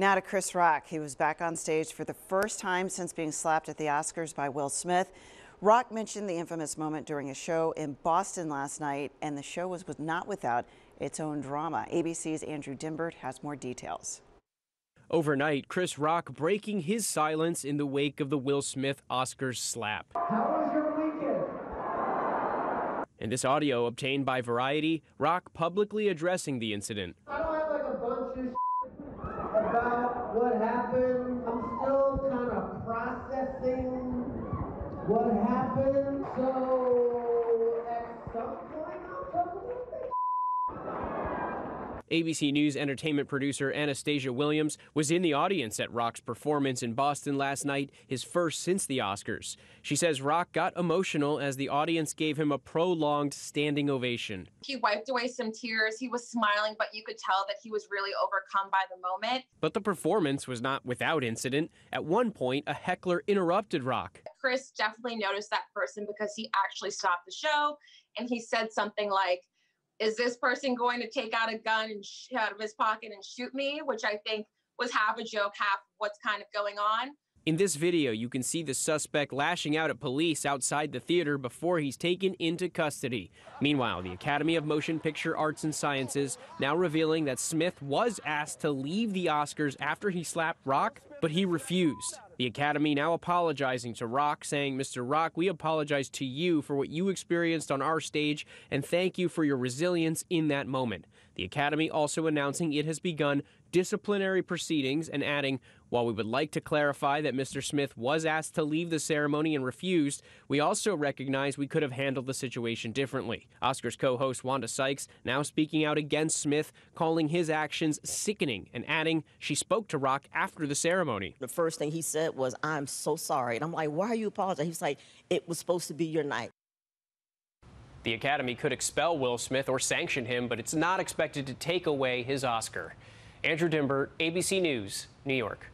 Now to Chris Rock. He was back on stage for the first time since being slapped at the Oscars by Will Smith. Rock mentioned the infamous moment during a show in Boston last night, and the show was not without its own drama. ABC's Andrew Dymburt has more details. Overnight, Chris Rock breaking his silence in the wake of the Will Smith Oscars slap. How was your weekend? In this audio obtained by Variety, Rock publicly addressing the incident. What happened? I'm still kind of processing what happened. So at some point, I'll talk about that. ABC News entertainment producer Anastasia Williams was in the audience at Rock's performance in Boston last night, his first since the Oscars. She says Rock got emotional as the audience gave him a prolonged standing ovation. He wiped away some tears. He was smiling, but you could tell that he was really overcome by the moment. But the performance was not without incident. At one point, a heckler interrupted Rock. Chris definitely noticed that person because he actually stopped the show, and he said something like, "Is this person going to take out a gun and out of his pocket and shoot me?" Which I think was half a joke, half what's kind of going on. In this video, you can see the suspect lashing out at police outside the theater before he's taken into custody. Meanwhile, the Academy of Motion Picture Arts and Sciences now revealing that Smith was asked to leave the Oscars after he slapped Rock, but he refused. The Academy now apologizing to Rock, saying, "Mr. Rock, we apologize to you for what you experienced on our stage, and thank you for your resilience in that moment." The Academy also announcing it has begun disciplinary proceedings and adding, "While we would like to clarify that Mr. Smith was asked to leave the ceremony and refused, we also recognize we could have handled the situation differently." Oscars co-host Wanda Sykes now speaking out against Smith, calling his actions sickening and adding she spoke to Rock after the ceremony. The first thing he said was, "I'm so sorry." And I'm like, "Why are you apologizing?" He was like, "It was supposed to be your night." The Academy could expel Will Smith or sanction him, but it's not expected to take away his Oscar. Andrew Dymburt, ABC News, New York.